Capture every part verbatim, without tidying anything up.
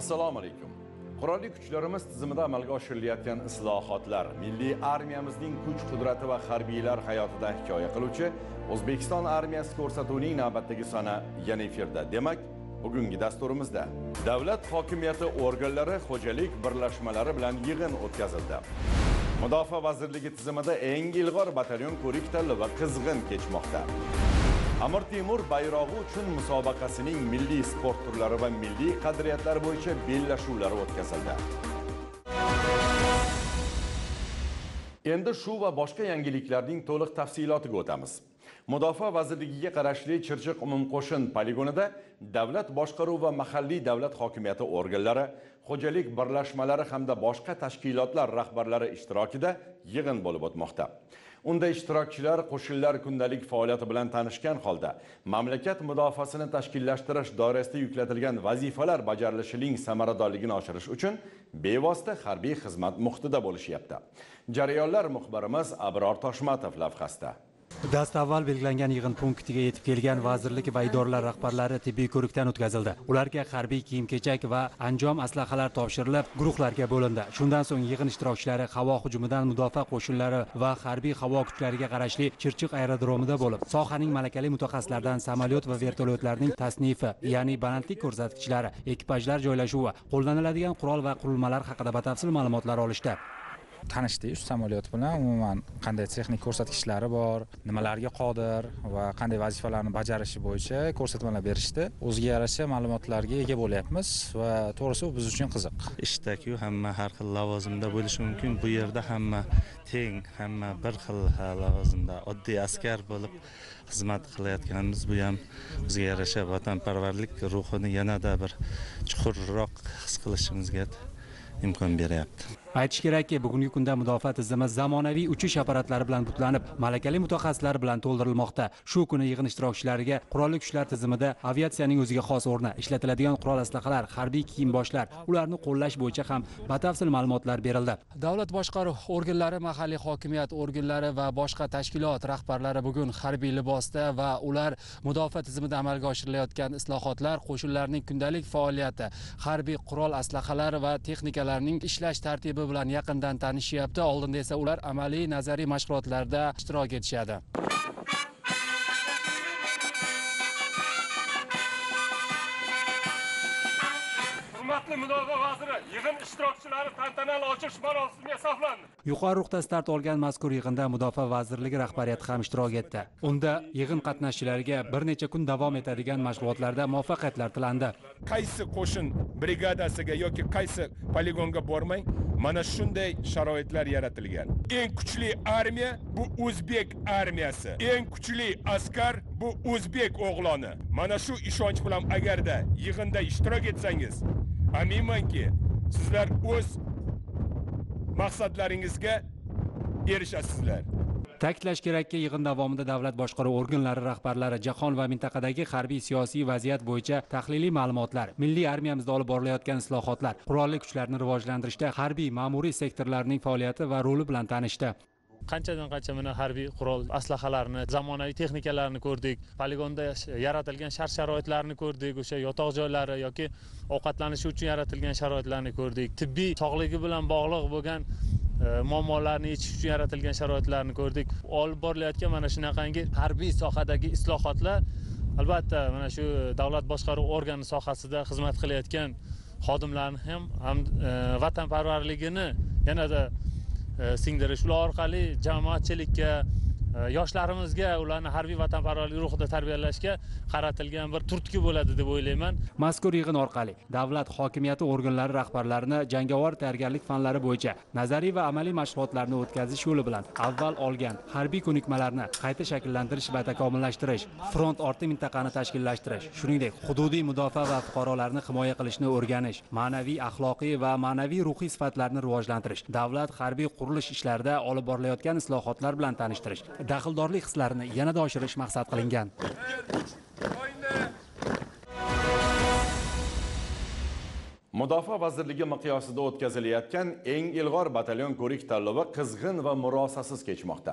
Assalomu alaykum. Qurolli kuchlarimiz tizimida amalga oshirilayotgan islohotlar, milliy armiyamizning kuch-qudrati va harbiylar hayotida hikoya qiluvchi O'zbekiston armiyasi ko'rsatuvining navbatdagi soni yana efirda. Demak, bugungi dasturimizda davlat hokimiyati organlari, xo'jalik birlashmalari bilan yig'in o'tkazildi. Mudofaa vazirligi tizimida eng ilg'or batalyon ko'rik-tanlov va qizg'in kechmoqda. Amir Temur bayroqi uchun musobaqasining milliy sport turlari va milliy qadriyatlar bo'yicha bellashuvlar o'tkazildi. Endi shu va boshqa yangiliklarning to'liq tafsilotiga o'tamiz. Mudofaa vazirligiga qarashli Chirchiq umumqo'shin poligonida davlat boshqaruvi va mahalliy davlat hokimiyati organlari, xo'jalik birlashmalari hamda boshqa tashkilotlar rahbarlari ishtirokida yig'in bo'lib o'tmoqda. Unda ishtirokchilar qo'shinlar kundalik faoliyati bilan tanishgan holda mamlakat mudofaasini tashkillashtirish doirasida yuklatilgan vazifalar bajarilishining samaradorligini oshirish uchun bevosita harbiy xizmat muhitida bo'lishyapti. Jarayonlar muxbirimiz Abror Toshmatov lavhasida. Dastavval belgilangan yig'in punktiga yetib kelgan vazirlik va idoralar rahbarlari tibbiy ko'rikdan o'tkazildi. Ularga harbiy kiyim-kechak va anjom aslahalar topshirilib, guruhlarga bo'lindi. Shundan so'ng yig'in ishtirokchilari havo hujumidan mudofaa qo'shinlari va harbiy havo kuchlariga qarashli Chirchiq aerodromida bo'lib, sohaning malakali mutaxassislaridan samolyot va vertolyotlarning tasnifi, ya'ni balandlik ko'rsatkichlari, ekipajlar joylashuvi, qo'llaniladigan qurol va qurilmalar haqida batafsil ma'lumotlar olishdi. Tanishdik samolyot bilan, umuman qanday texnik ko'rsatkichlari bor, nimalarga qodir va qanday vazifalarni bajarishi bo'yicha ko'rsatmalar berishdi. O'ziga yarasha ma'lumotlarga ega bo'lyapmiz va to'g'risi bu biz uchun qiziq. Ishda-ku hamma har xil lavozimda bo'lishi mumkin. Bu yerda hamma teng, hamma bir xil lavozimda oddiy askar bo'lib xizmat qilayotganimiz bu ham o'ziga yarasha vatanparvarlik ruhini yanada bir chuqurroq his qilishimizga imkon beryapti. Aytish kerakki, bugungi kunda mudofaa tizimi zamonaviy uchish apparatlari bilan butlanib, malakali mutaxassislar bilan to'ldirilmoqda. Shu kuni yig'in ishtirokchilariga qurolli kuchlar tizimida aviatsiyaning o'ziga xos o'rni, ishlatiladigan qurol-aslahalar, harbiy kiyim-boshlar, ularni qo'llash bo'yicha ham batafsil ma'lumotlar berildi. Davlat boshqaruv organlari, mahalliy hokimiyat organlari va boshqa tashkilot rahbarlari bugun harbiy libosda va ular mudofaa tizimida amalga oshirilayotgan islohotlar, qo'shinlarning kundalik faoliyati, harbiy qurol-aslahalar va texnika ularning ishlash tartibi bilan yaqindan tanishyapti. Oldinda esa ular amaliy nazariy mashg'ulotlarda ishtirok etishadi. Hurmatli mudofaa vaziri, yig'in ishtirokchilari tantanali ochish marosimiga saflandi. Yuqori ruhda start olgan mazkur yig'inda mudofaa vazirligi rahbariyati ham ishtirok etdi. Unda yig'in qatnashchilariga bir necha kun davom etadigan mashg'ulotlarda muvaffaqiyatlar tilandi. Qaysi qo'shin brigadasiga yoki qaysi poligonga bormang, mana shunday sharoitlar yaratilgan. Eng kuchli armiya bu O'zbek armiyasi. Eng kuchli askar bu O'zbek o'g'loni. Mana shu ishonch bilan agarda yig'inda ishtirok etsangiz, aminmanki, sizlar o'z maqsadlaringizga erishasizlar. Ta'kidlash kerakki, yig'in davomida davlat boshqaruv organlari rahbarlari jahon va mintaqadagi harbiy siyosiy vaziyat bo'yicha tahliliy ma'lumotlar, milliy armiyamizda olib borilayotgan islohotlar, qurolli kuchlarni rivojlantirishda harbiy ma'muriy sektorlarning faoliyati va roli bilan tanishdi. Qanchadan qancha mana harbiy qurol aslahalarni, zamonaviy texnikalarni ko'rdik. Poligonda yaratilgan shart-sharoitlarni ko'rdik, o'sha yotoq joylari yoki ovqatlanish uchun yaratilgan sharoitlarni ko'rdik. Tibbiy sog'lig'i bilan bog'liq bo'lgan muammolarni yechish uchun yaratilgan sharoitlarni ko'rdik. Olib borilayotgan mana shunaqangi harbiy sohadagi islohotlar albatta mana shu davlat boshqaruv organi sohasida xizmat qilayotgan xodimlarni ham vatanparvarligini yanada singdirish, ular orqali jamoatchilikka, yoshlarimizga ularni harbiy vatanparvarlik ruhida tarbiyalashga qaratilgan bir turtki bo'ladi deb o'ylayman. Mazkur yig'in orqali davlat hokimiyati organlari rahbarlarini jangovar tayyorgarlik fanlari bo'yicha nazariy va amaliy mashg'ulotlarni o'tkazish yo'li bilan avval olgan harbiy ko'nikmalarni qayta shakllantirish va takomillashtirish, front orti mintaqani tashkillashtirish, shuningdek hududiy mudofaa va fuqarolarni himoya qilishni o'rganish, ma'naviy, axloqiy va ma'naviy ruhiy sifatlarni rivojlantirish, davlat harbiy qurilish ishlarida olib borilayotgan islohotlar bilan tanishtirish, daxldorlik hislarini yanada oshirish maqsad qilingan. Mudofaa vazirligi miqyosida o'tkazilayotgan eng ilg'or batalyon ko'rik tanlovi qizg'in va murosasiz kechmoqda.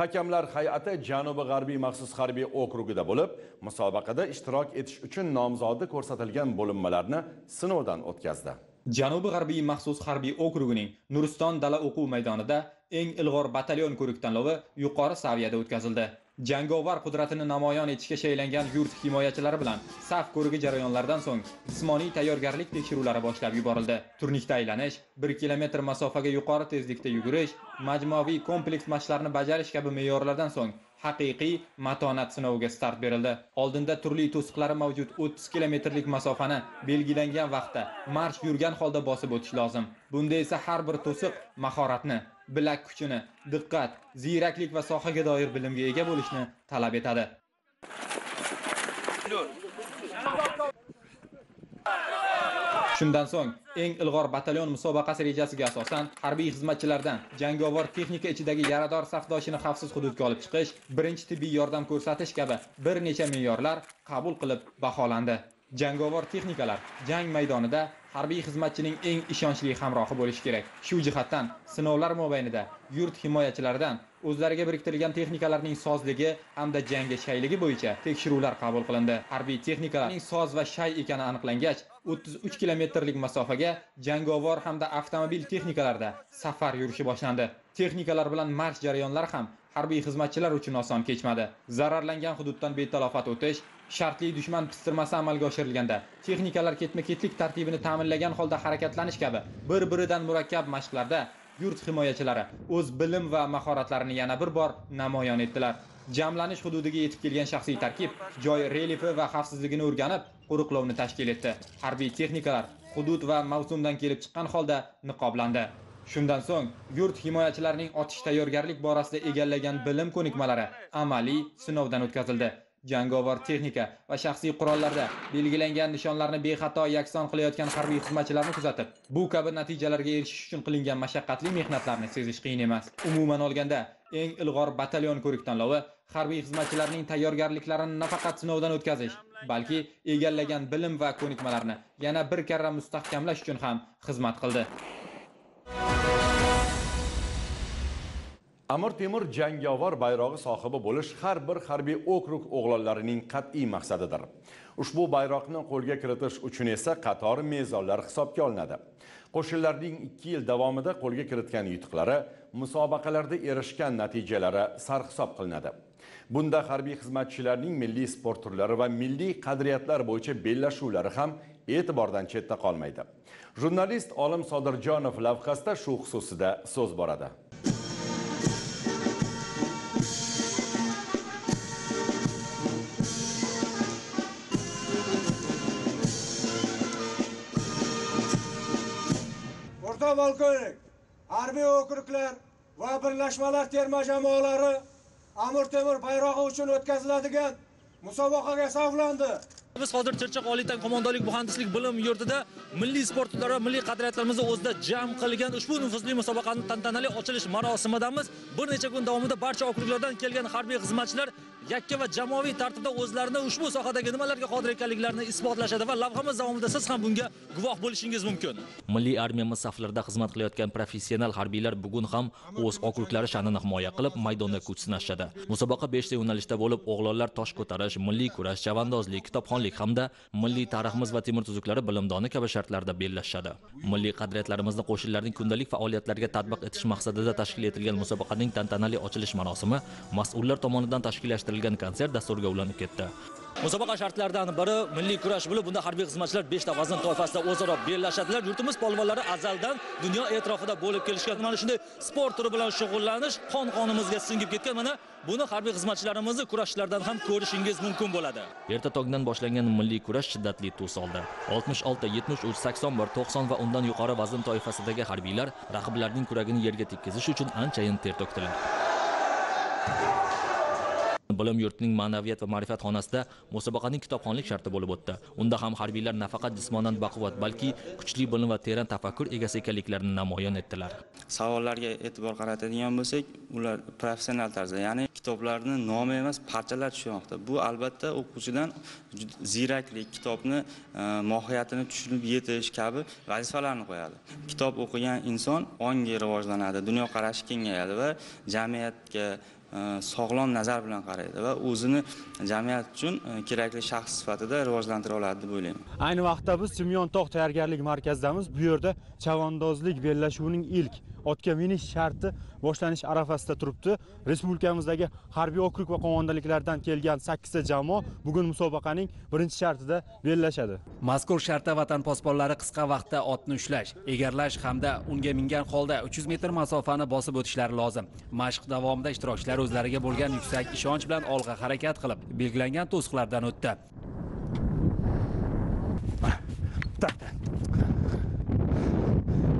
Hakamlar hay'ati Janubiy G'arbiy maxsus harbiy okrugida bo'lib, musobaqada ishtirok etish uchun nomzodi ko'rsatilgan bo'linmalarni sinovdan o'tkazdi. Janubiy G'arbiy maxsus harbiy okrugining Nuriston dala o'quv maydonida eng ilg'or batalyon ko'rik tanlovi yuqori saviyada o'tkazildi. Jangovar qudratini namoyon etishga shaylangan yurt himoyachilari bilan saf ko'rigi jarayonlardan so'ng jismoniy tayyorgarlik tekshiruvlari boshlab yuborildi. Turnikda aylanish, bir kilometr masofaga yuqori tezlikda yugurish, majmuaviy kompleks mashqlarini bajarish kabi me'yorlardan so'ng haqiqiy matonat sinoviga start berildi. Oldinda turli to'siqlari mavjud o'ttiz kilometrlik masofani belgilangan vaqtda marsh yurgan holda bosib o'tish lozim. Bunda esa har bir to'siq mahoratni, bilak kuchini, diqqat, ziyraklik va sohaga doir bilimga ega bo'lishni talab etadi. Shundan so'ng eng ilg'or batalyon musobaqasi rejasiga asosan harbiy xizmatchilardan jangovar texnika ichidagi yarador safdoshini xavfsiz hududga olib chiqish, birinchi tibbiy yordam ko'rsatish kabi bir necha me'yorlar qabul qilib baholandi. Jangovar texnikalar jang maydonida harbiy xizmatchining eng ishonchli hamrohi bo'lishi kerak. Shu jihatdan sinovlar mobaynida yurt himoyachilaridan o'zlariga biriktirilgan texnikalarning sozligi hamda jangga shayligi bo'yicha tekshiruvlar qabul qilindi. Harbiy texnikalarning soz va shay ekani aniqlangach, o'ttiz uch kilometrlik masofaga jangovar hamda avtomobil texnikalarida safar yurishi boshlandi. Texnikalar bilan marsh jarayonlari ham harbiy xizmatchilar uchun oson kechmadi. Zararlangan hududdan betalofat o'tish, shartli dushman pistirmasi amalga oshirilganda texnikalar ketma-ketlik tartibini ta'minlagan holda harakatlanish kabi bir-biridan murakkab mashqlarda yurt himoyachilari o'z bilim va mahoratlarini yana bir bor namoyon etdilar. Jamlanish hududiga yetib kelgan shaxsiy tarkib joy relyefi va xavfsizligini o'rganib, qo'riqlovni tashkil etdi. Harbiy texnikalar hudud va mavsumdan kelib chiqqan holda niqoblandi. Shundan so'ng yurt himoyachilarining otish tayyorgarlik borasida egallagan bilim ko'nikmalari amaliy sinovdan o'tkazildi. Jangovar texnika va shaxsiy qurollarda belgilangan nishonlarni bexato yakson qilayotgan harbiy xizmatchilarni kuzatib, bu kabi natijalarga erishish uchun qilingan mashaqqatli mehnatlarni sezish qiyin emas. Umuman olganda, eng ilg'or batalyon ko'rik tanlovi harbiy xizmatchilarning tayyorgarliklarini nafaqat sinovdan o'tkazish, balki egallagan bilim va ko'nikmalarni yana bir karra mustahkamlash uchun ham xizmat qildi. Amir Temur jangovar bayrog'i sohibi bo'lish har bir harbiy okrug o'g'lonlarining qat'iy maqsadidir. Ushbu bayroqni qo'lga kiritish uchun esa qator mezonlar hisobga olinadi. Qo'shinlarning ikki yil davomida qo'lga kiritgan yutuqlari, musobaqalarda erishgan natijalari sarhisob qilinadi. Bunda harbiy xizmatchilarning milliy sport turlari va milliy qadriyatlar bo'yicha bellashuvlari ham e'tibordan chetda qolmaydi. Jurnalist olim Sodirjonov lavhasida shu xususida so'z boradi. Balkonlik, harbiy okruglar va birlashmalar terma jamoalari Amir Temur bayrog'i uchun o'tkaziladigan musobaqaga saflandi. Biz hozir Chirchiq oliy qo'mondonlik muhandislik bilim yurtida milliy sport turlari, milliy qadriyatlarimizni o'zida jam qilgan ushbu nufuzli musobaqaning tantanali ochilish marosimidamiz. Bir necha kun davomida barcha okruglardan kelgan harbiy xizmatchilar yakka va jamoaviy tartibda o'zlarini ushbu sohadagi nimalarga qodir ekanliklarini isbotlashadi va lavhamiz davomida siz ham bunga guvoh bo'lishingiz mumkin. Milliy armiyamiz saflarida xizmat qilayotgan professional harbiylar bugun ham o'z okruglari sha'nini himoya qilib maydonda kuch sinashadi. Musobaqa beshta yo'nalishda bo'lib, o'g'lonlar tosh ko'tarish, milliy kurash, chavandozlik, kitobxonlik hamda milliy tariximiz va temir tuzuklari bilimdoni kabi shartlarda bellashadi. Milliy qadriyatlarimizni qo'shinlarning kundalik faoliyatlariga tatbiq etish maqsadida tashkil etilgan musobaqaning tantanali ochilish marosimi mas'ullar tomonidan tashkillashtirilgan konsert dasturga ulanib ketdi. Musobaqa shartlaridan biri milliy kurash bo'lib, bunda harbiy xizmatchilar beshta vazn toifasida o'zaro bellashadilar. Yurtimiz polvonlari azaldan dunyo etrofida bo'lib kelishgan mana shunday sport turi bilan shug'ullanish qon-qonimizga singib ketgan. Mana buni harbiy xizmatchilarimizni kurashlardan ham ko'rishingiz mumkin bo'ladi. Erta tongdan boshlangan milliy kurash shiddatli tus oldi. oltmish olti, yetmish uch, sakson bir, to'qson va undan yuqori vazn toifasidagi harbiylar raqiblarning kuragini yerga tekkizish uchun anchayin ter to'kdilar. Bilim yurtining ma'naviyat va ma'rifat xonasida musobaqaning kitobxonlik sharti bo'lib o'tdi. Unda ham harbiylar nafaqat jismonan baquvvat, balki kuchli bilim va teran tafakkur egasi ekanliklarini namoyon etdilar. Savollarga e'tibor qaratadigan bo'lsak, ular professional tarzda, ya'ni kitoblarni nomi emas, parchalar tushmoqda. Bu albatta o'quvchidan ziraklik, kitobni mohiyatini tushunib yetish kabi vazifalarni qo'yadi. Kitob o'qigan inson ongi rivojlanadi, dunyoqarashi kengayadi va jamiyatga sog'lom nazar bilan qaraydi va o'zini jamiyat uchun kerakli shaxs sifatida rivojlantira oladi deb o'ylayman. Ayni vaqtda biz Simyon tog' tayyorgarlik markazidamiz. Bu yerda chavandozlik bellashuvining ilk otga minish sharti boshlanish arafasida turibdi. Respublikamizdagi harbiy okrug va qo'mondaliklardan kelgan sakkiz ta jamoa bugun musobaqaning birinchi shartida bellashadi. Mazkur shartda vatan posbonlari qisqa vaqtda otni ushlash, egarlash hamda unga mingan holda uch yuz metr masofani bosib o'tishlari lozim. Mashq davomida ishtirokchilar o'zlariga bo'lgan yuksak ishonch bilan olg'a harakat qilib, belgilangan to'siqlardan o'tdi.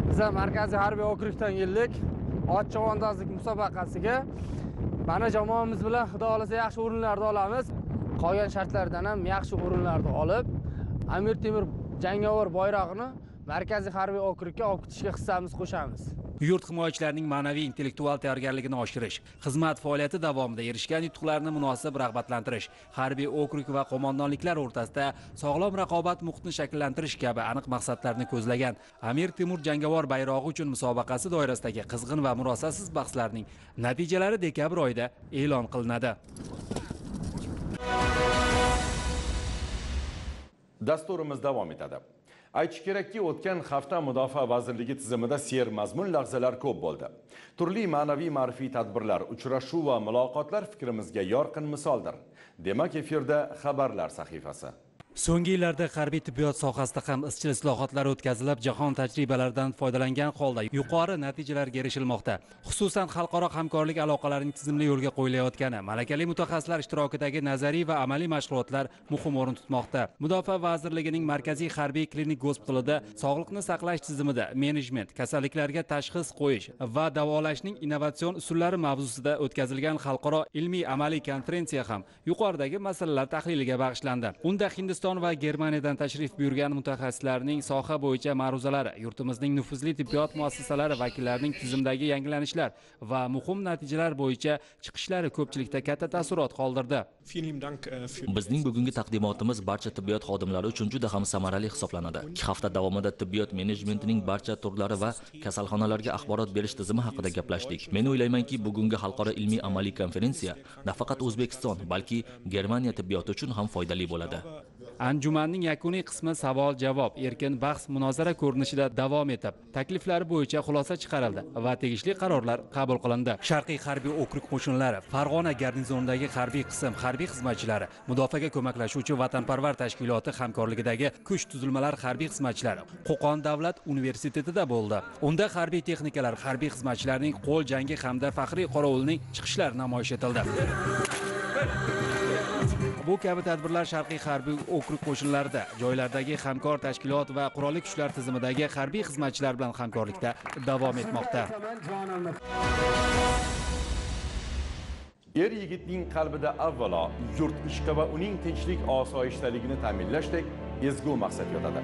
Biz Markaziy harbiy okrugdan keldik. Ot chavandozlik musobaqasiga mana jamoamiz bilan xudo xolasa yaxshi o'rinlarda olamiz. Qolgan shartlardan ham yaxshi o'rinlarda olib, Amir Temur jangovar bayrog'ini Markaziy harbiy okrugga olib ketishga hissamiz qo'shamiz. Yurt himoyachilarining ma'naviy intellektual tayyorgarligini oshirish, xizmat faoliyati davomida erishgan yutuqlarni munosib rag'batlantirish, harbiy okrug va qo'mondonliklar o'rtasida sog'lom raqobat muhitini shakllantirish kabi aniq maqsadlarni ko'zlagan Amir Temur jangovar bayrog'i uchun musobaqasi doirasidagi qizg'in va murosasiz bahslarning natijalari dekabr oyida e'lon qilinadi. Dasturimiz davom etadi. Aytish kerakki, o'tgan hafta Mudofaa vazirligi tizimida ser mazmun lahzalar ko'p bo'ldi. Turli ma'naviy ma'rifiy tadbirlar, uchrashuv va muloqotlar fikrimizga yorqin misoldir. Demak, efirda xabarlar sahifasi. So'nggi yillarda harbiy tibbiyot sohasida ham izchil islohotlar o'tkazilib, jahon tajribalaridan foydalangan holda yuqori natijalarga erishilmoqda. Xususan, xalqaro hamkorlik aloqalarining tizimli yo'lga qo'yilayotgani, malakali mutaxassislar ishtirokidagi nazariy va amaliy mashg'ulotlar muhim o'rin tutmoqda. Mudofaa vazirligining markaziy harbiy klinik gospitalida sog'liqni saqlash tizimida menejment, kasalliklarga tashxis qo'yish va davolashning innovatsion usullari mavzusida o'tkazilgan xalqaro ilmiy amaliy konferensiya ham yuqoridagi masalalar tahliliga bag'ishlandi. Unda Hindiston va Germaniyadan tashrif buyurgan mutaxassislarning soha bo'yicha ma'ruzalari, yurtimizning nufuzli tibbiyot muassasalari vakillarining tizimdagi yangilanishlar va muhim natijalar bo'yicha chiqishlari ko'pchilikda katta taassurot qoldirdi. Bizning bugungi taqdimotimiz barcha tibbiyot xodimlari uchun juda ham samarali hisoblanadi. ikki hafta davomida tibbiyot menejmentining barcha turlari va kasalxonalarga axborot berish tizimi haqida gaplashdik. Men o'ylaymanki, bugungi xalqaro ilmiy amaliy konferensiya nafaqat O'zbekiston, balki Germaniya tibbiyoti uchun ham foydali bo'ladi. Anjumanning yakuniy qismi savol-javob, erkin bahs munozara ko'rinishida davom etib, takliflar bo'yicha xulosa chiqarildi va tegishli qarorlar qabul qilindi. Sharqiy harbiy okrug qo'shinlari, Farg'ona garnizonidagi harbiy qism, harbiy xizmatchilari, mudofaaga ko'maklashuvchi vatanparvar tashkiloti hamkorligidagi kuch tuzilmalar harbiy xizmatchilari Qo'qon davlat universitetida bo'ldi. Unda harbiy texnikalar, harbiy xizmatchilarning qo'l jangi hamda faxriy qorovulning chiqishlari namoyish etildi. Bu kabi tadbirlar Sharqiy harbiy okrug qo'shinlarida, joylardagi hamkor tashkilot va qurolli kuchlar tizimidagi harbiy xizmatchilar bilan hamkorlikda davom etmoqda. Er yigitning qalbida avvalo yurt ishqi va uning tinchlik osoyishtaligini ta'minlashdek ezgu maqsad yotadi.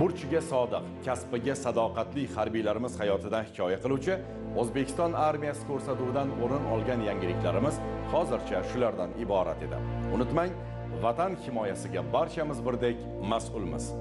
Burchiga sodiq, kasbiga sadoqatli harbiylarimiz hayotidan hikoya qiluvchi O'zbekiston armiyasi ko'rsatuvidan o'rin olgan yangiliklarimiz hozircha shulardan iborat edi. Unutmang, vatan himoyasiga barchamiz birdek mas'ulmiz.